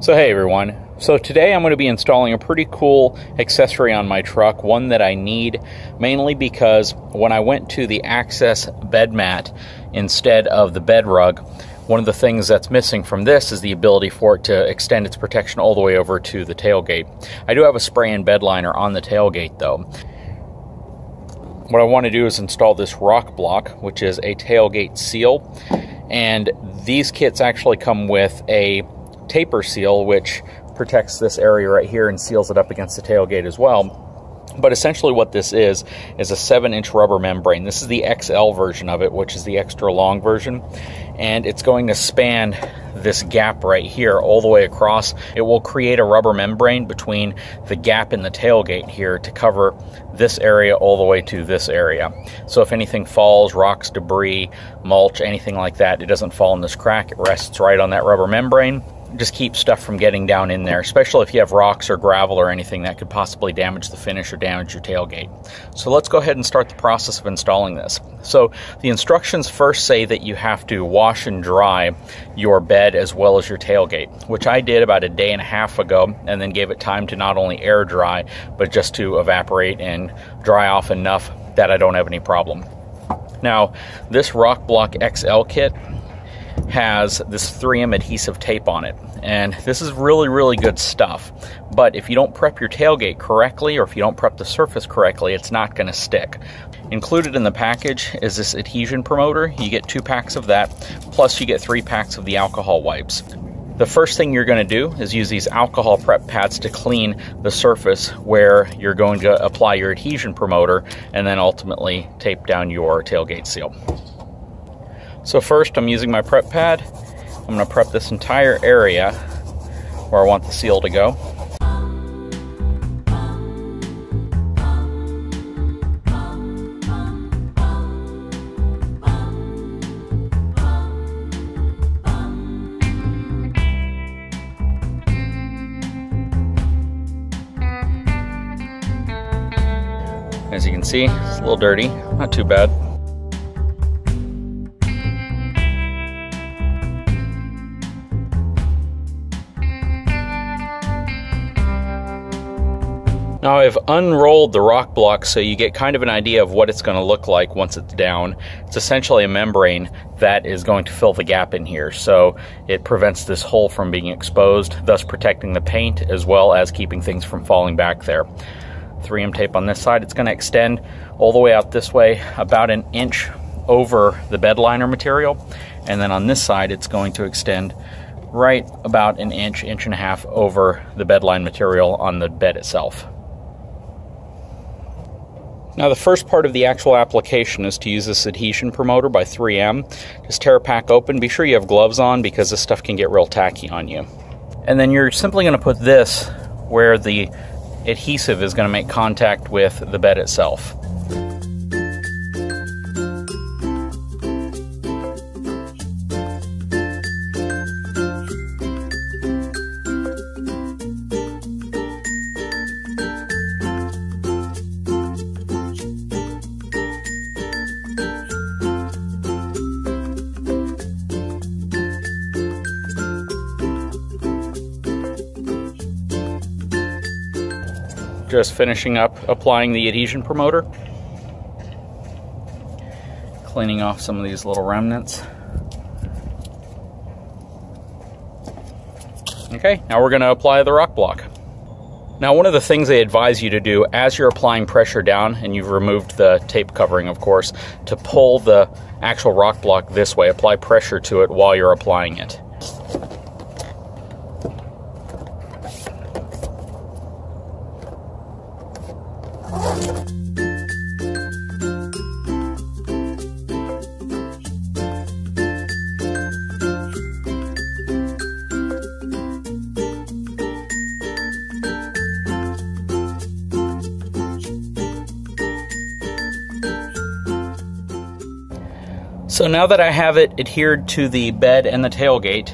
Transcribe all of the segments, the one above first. So hey everyone, so today I'm going to be installing a pretty cool accessory on my truck, one that I need mainly because when I went to the Access BedMat instead of the bed rug, one of the things that's missing from this is the ability for it to extend its protection all the way over to the tailgate. I do have a spray-in bed liner on the tailgate though. What I want to do is install this Rok Block, which is a tailgate seal, and these kits actually come with a taper seal, which protects this area right here and seals it up against the tailgate as well. But essentially what this is a 7-inch rubber membrane. This is the XL version of it, which is the extra long version, and it's going to span this gap right here all the way across. It will create a rubber membrane between the gap in the tailgate here to cover this area all the way to this area. So if anything falls, rocks, debris, mulch, anything like that, it doesn't fall in this crack. It rests right on that rubber membrane. Just keep stuff from getting down in there, especially if you have rocks or gravel or anything that could possibly damage the finish or damage your tailgate. So let's go ahead and start the process of installing this. So the instructions first say that you have to wash and dry your bed as well as your tailgate, which I did about a day and a half ago, and then gave it time to not only air dry, but just to evaporate and dry off enough that I don't have any problem. Now, this Rok Block XL kit has this 3M adhesive tape on it, and this is really good stuff, but if you don't prep your tailgate correctly or if you don't prep the surface correctly, it's not going to stick. Included in the package is this adhesion promoter. You get 2 packs of that, plus you get 3 packs of the alcohol wipes. The first thing you're going to do is use these alcohol prep pads to clean the surface where you're going to apply your adhesion promoter and then ultimately tape down your tailgate seal. So first, I'm using my prep pad. I'm gonna prep this entire area where I want the seal to go. As you can see, it's a little dirty, not too bad. Now I've unrolled the Rok Block so you get kind of an idea of what it's going to look like once it's down. It's essentially a membrane that is going to fill the gap in here, so it prevents this hole from being exposed, thus protecting the paint as well as keeping things from falling back there. 3M tape on this side. It's going to extend all the way out this way, about 1 inch over the bed liner material, and then on this side it's going to extend right about 1 inch, 1.5 inches over the bed line material on the bed itself. Now the first part of the actual application is to use this adhesion promoter by 3M. Just tear a pack open. Be sure you have gloves on because this stuff can get real tacky on you. And then you're simply going to put this where the adhesive is going to make contact with the bed itself. Just finishing up applying the adhesion promoter, cleaning off some of these little remnants. Okay, now we're going to apply the Rok Block. Now one of the things they advise you to do as you're applying pressure down, and you've removed the tape covering of course, to pull the actual Rok Block this way, apply pressure to it while you're applying it. So now that I have it adhered to the bed and the tailgate,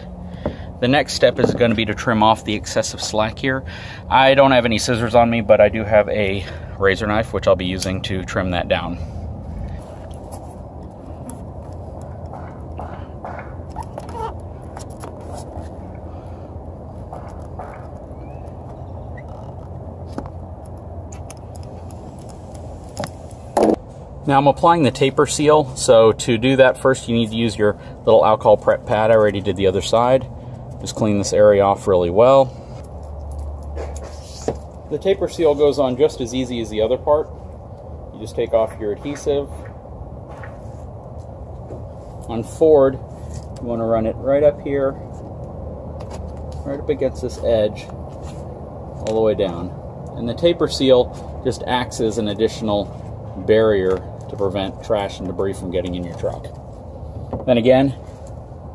the next step is going to be to trim off the excessive slack here. I don't have any scissors on me, but I do have a razor knife, which I'll be using to trim that down. Now I'm applying the taper seal, so to do that first you need to use your little alcohol prep pad. I already did the other side. Just clean this area off really well. The taper seal goes on just as easy as the other part. You just take off your adhesive. On Ford, you want to run it right up here, right up against this edge, all the way down. And the taper seal just acts as an additional barrier to prevent trash and debris from getting in your truck. Then again,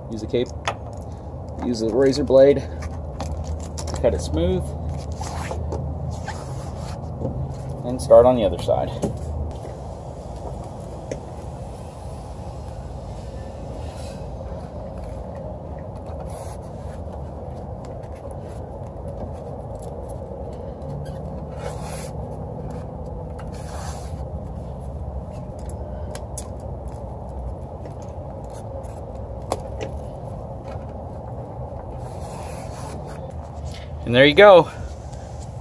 use the cape, use the razor blade, cut it smooth, and start on the other side. And there you go.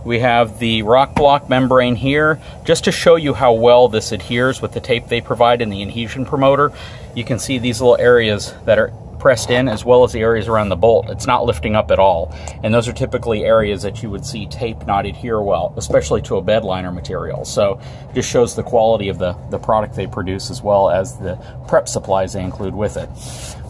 We have the Rok Block membrane here. Just to show you how well this adheres with the tape they provide and the adhesion promoter, you can see these little areas that are pressed in as well as the areas around the bolt. It's not lifting up at all. And those are typically areas that you would see tape not adhere well, especially to a bed liner material. So it just shows the quality of the product they produce as well as the prep supplies they include with it.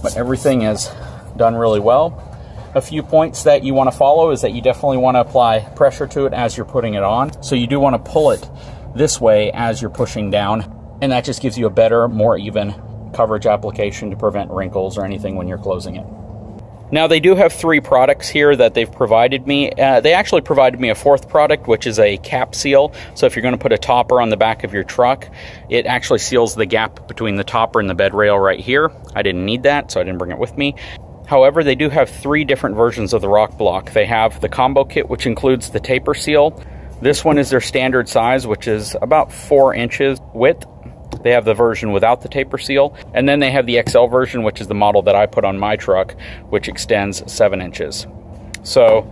But everything is done really well. A few points that you want to follow is that you definitely want to apply pressure to it as you're putting it on. So you do want to pull it this way as you're pushing down, and that just gives you a better, more even coverage application to prevent wrinkles or anything when you're closing it. Now they do have three products here that they've provided me. They actually provided me a fourth product, which is a cap seal. So if you're going to put a topper on the back of your truck, it actually seals the gap between the topper and the bed rail right here. I didn't need that, so I didn't bring it with me. However, they do have three different versions of the Rok Block. They have the combo kit, which includes the taper seal. This one is their standard size, which is about 4 inches width. They have the version without the taper seal. And then they have the XL version, which is the model that I put on my truck, which extends 7 inches. So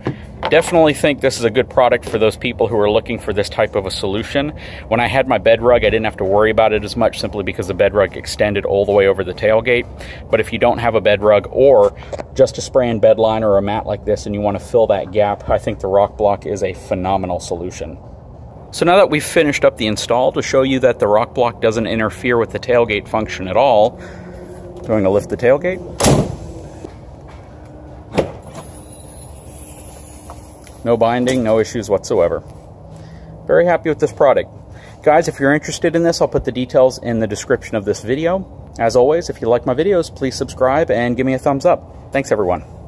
definitely think this is a good product for those people who are looking for this type of a solution. When I had my bed rug, I didn't have to worry about it as much simply because the bed rug extended all the way over the tailgate. But if you don't have a bed rug or just a spray-in bed liner or a mat like this and you want to fill that gap, I think the Rok Block is a phenomenal solution. So now that we've finished up the install, to show you that the Rok Block doesn't interfere with the tailgate function at all, I'm going to lift the tailgate. No binding, no issues whatsoever. Very happy with this product. Guys, if you're interested in this, I'll put the details in the description of this video. As always, if you like my videos, please subscribe and give me a thumbs up. Thanks, everyone.